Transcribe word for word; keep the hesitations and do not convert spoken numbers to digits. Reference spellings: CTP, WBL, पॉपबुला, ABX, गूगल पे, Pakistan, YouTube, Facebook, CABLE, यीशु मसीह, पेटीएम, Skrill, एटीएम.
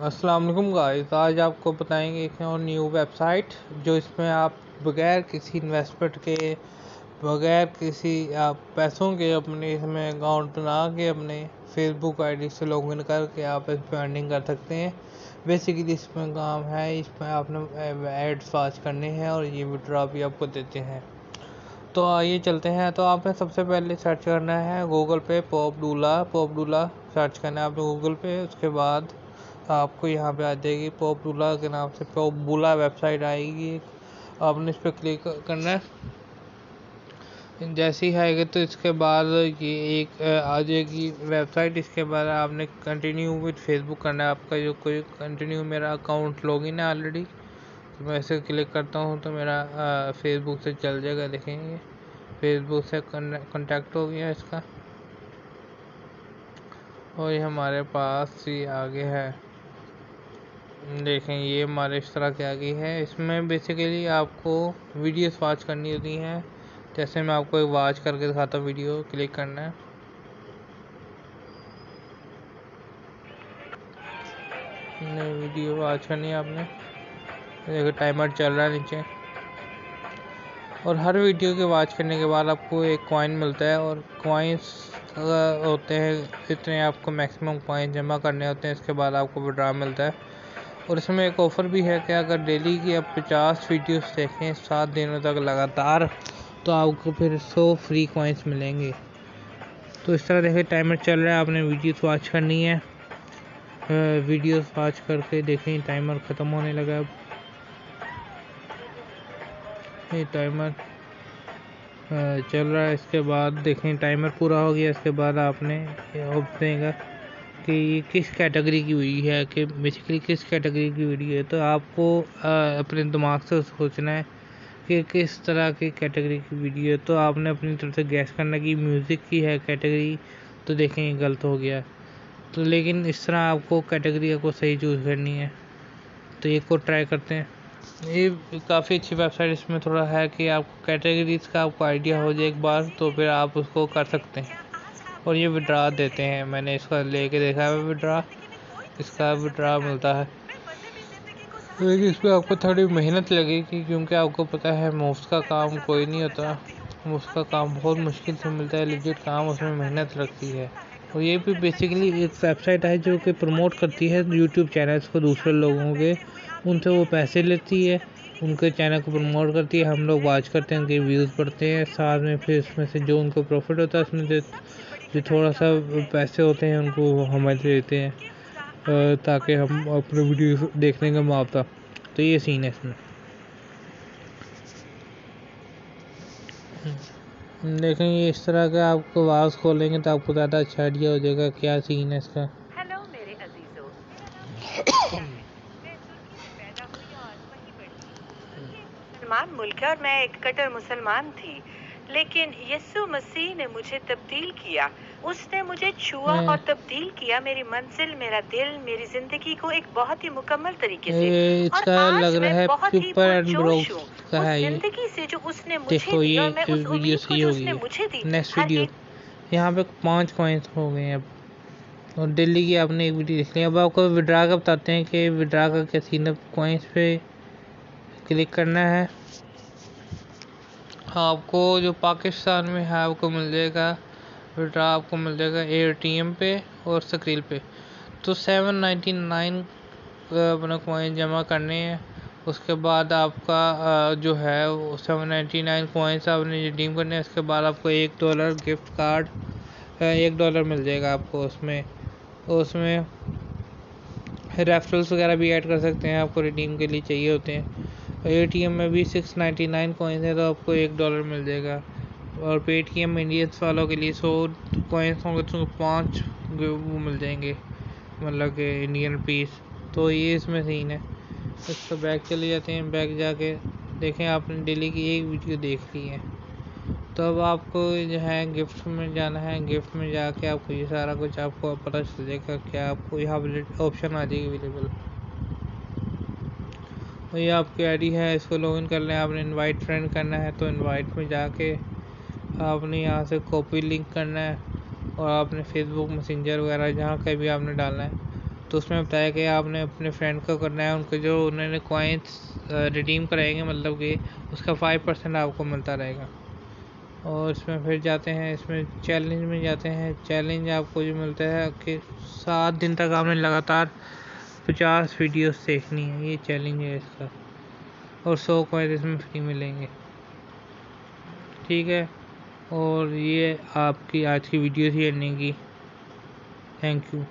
अस्सलाम वालेकुम गाइस, आज आपको बताएंगे एक और न्यू वेबसाइट जो इसमें आप बगैर किसी इन्वेस्टमेंट के, बगैर किसी आप पैसों के अपने इसमें अकाउंट बना के अपने फेसबुक आईडी से लॉगिन करके आप इसमें अर्निंग कर सकते हैं। बेसिकली इसमें काम है, इसमें आपने एड्स वाच करने हैं और ये विड्रॉ भी आपको देते हैं। तो आइए चलते हैं। तो आपने सबसे पहले सर्च करना है गूगल पे पॉपबुला, पॉपबुला सर्च करना है आपने गूगल पे। उसके बाद आपको यहाँ पे आ जाएगी पॉपबुला के नाम से पॉपबुला वेबसाइट आएगी, आपने इस पर क्लिक करना है। जैसे ही आएगा तो इसके बाद ये एक आ जाएगी वेबसाइट। इसके बाद आपने कंटिन्यू विद फेसबुक करना है। आपका जो कोई कंटिन्यू, मेरा अकाउंट लॉगिन है ऑलरेडी, तो मैं इसे क्लिक करता हूँ तो मेरा फेसबुक से चल जाएगा। देखेंगे फेसबुक से कॉन्टैक्ट हो गया इसका और ये हमारे पास ये आगे है। देखें ये हमारे इस तरह के आगे है। इसमें बेसिकली आपको वीडियोस वाच करनी होती हैं। जैसे मैं आपको एक वाच करके दिखाता हूँ, वीडियो क्लिक करना है। नहीं, वीडियो वाच करनी है आपने। देखो टाइमर चल रहा है नीचे। और हर वीडियो के वाच करने के बाद आपको एक कॉइन मिलता है और कॉइन्स होते हैं, इतने आपको मैक्सिमम पॉइंट जमा करने होते हैं। इसके बाद आपको विड्रॉ मिलता है। और इसमें एक ऑफ़र भी है कि अगर डेली की आप पचास वीडियोस देखें सात दिनों तक लगातार, तो आपको फिर सौ फ्री कॉइन्स मिलेंगे। तो इस तरह देखें टाइमर चल रहा है, आपने वीडियोस वाच करनी है। वीडियोस वाच करके देखें टाइमर ख़त्म होने लगा। अब ये टाइमर चल रहा है। इसके बाद देखें टाइमर पूरा हो गया। इसके बाद आपने ऑप्शन देगा कि ये किस कैटेगरी की वीडियो है, कि बेसिकली किस कैटेगरी की वीडियो है। तो आपको आ, अपने दिमाग से सोचना है कि किस तरह की कैटेगरी की वीडियो है। तो आपने अपनी तरफ से गैस करना कि म्यूज़िक की है कैटेगरी, तो देखें ये गलत हो गया। तो लेकिन इस तरह आपको कैटेगरी को सही चूज़ करनी है। तो एक को ट्राई करते हैं, ये काफ़ी अच्छी वेबसाइट। इसमें थोड़ा है कि आपको कैटेगरीज का आपको आइडिया हो जाए एक बार, तो फिर आप उसको कर सकते हैं। और ये विड्रॉ देते हैं, मैंने इसका लेके देखा है विड्रॉ, इसका विड्रॉ मिलता है। लेकिन इसमें आपको थोड़ी मेहनत लगेगी क्योंकि आपको पता है मुफ्त का काम कोई नहीं होता। मुफ्त का काम बहुत मुश्किल से मिलता है, लेजिट काम उसमें मेहनत लगती है। और ये भी बेसिकली एक वेबसाइट है जो कि प्रमोट करती है यूट्यूब चैनल्स को, दूसरे लोगों के, उनसे वो पैसे लेती है, उनके चैनल को प्रमोट करती है। हम लोग वाच करते हैं, उनके व्यूज़ बढ़ते हैं, साथ में फिर इसमें से जो उनको प्रॉफिट होता है, उसमें से जो थोड़ा सा पैसे होते हैं उनको हमें देते हैं ताकि हम अपने वीडियो देखने का मुआवजा। तो ये सीन है इसमें। देखें ये इस तरह का आपको आवाज़ खोलेंगे तो आपको ज़्यादा अच्छा आइडिया हो जाएगा क्या सीन है इसका। मुल्क और मैं एक कट्टर मुसलमान थी, लेकिन यीशु मसीह ने मुझे तब्दील किया। उसने मुझे छुआ और तब्दील किया, मेरी मंजिल, मेरा दिल, मेरी जिंदगी को एक बहुत ही मुकम्मल तरीके से। और आज मैं बहुत ही पुरजोश हूँ उस जिंदगी से जो उसने मुझे दी और मैं उस उम्मीद को जो उसने मुझे दी। नेक्स्ट वीडियो यहाँ पे पाँच पॉइंट हो गए हैं और दिल्ली की आपने एक वीडियो देख ली। अब आपको विड्रॉ का बताते हैं कि विड्रॉ का क्या सीन है। पॉइंट्स पे क्लिक करना है आपको। जो पाकिस्तान में है आपको मिल जाएगा विड्रॉ, आपको मिल जाएगा एटीएम पे और स्क्रिल पे। तो सेवन नाइन्टी नाइन अपना कॉइन जमा करने हैं। उसके बाद आपका जो है वो सेवन नाइन्टी नाइन कॉइन्स आपने रिडीम करने हैं। उसके बाद आपको एक डॉलर गिफ्ट कार्ड, एक डॉलर मिल जाएगा आपको। उसमें उसमें रेफरल्स वगैरह भी ऐड कर सकते हैं, आपको रिडीम के लिए चाहिए होते हैं। एटीएम में भी सिक्स नाइन्टी नाइन कॉइन्स है तो आपको एक डॉलर मिल जाएगा। और पेटीएम इंडियंस वालों के लिए सौ कॉइन्स होंगे तो पाँच वो मिल जाएंगे, मतलब कि इंडियन पीस। तो ये इसमें सीन है। इसको बैक चले जाते हैं। बैक जाके देखें आपने डेली की एक वीडियो देख ली है। तो अब आपको जो है गिफ्ट में जाना है। गिफ्ट में जाके आपको ये सारा कुछ आपको पता चल जाएगा। क्या आपको यहाँ ऑप्शन आ जाएगी अवेलेबल। तो ये आपकी आईडी है, इसको लॉगिन कर लें। आपने इनवाइट फ्रेंड करना है, तो इनवाइट में जाके आपने यहाँ से कॉपी लिंक करना है और आपने फेसबुक मैसेंजर वगैरह जहाँ कहीं भी आपने डालना है। तो उसमें बताया कि आपने अपने फ्रेंड को करना है, उनको जो उन्होंने कॉइन्स रिडीम कराएंगे मतलब कि उसका फाइव परसेंट आपको मिलता रहेगा। और इसमें फिर जाते हैं, इसमें चैलेंज में जाते हैं। चैलेंज आपको जो मिलता है कि सात दिन तक आपने लगातार पचास वीडियोस देखनी है, ये चैलेंज है इसका। और सौ कॉइन्स इसमें फ्री मिलेंगे, ठीक है। और ये आपकी आज की वीडियो थी अर्निंग की। Thank you.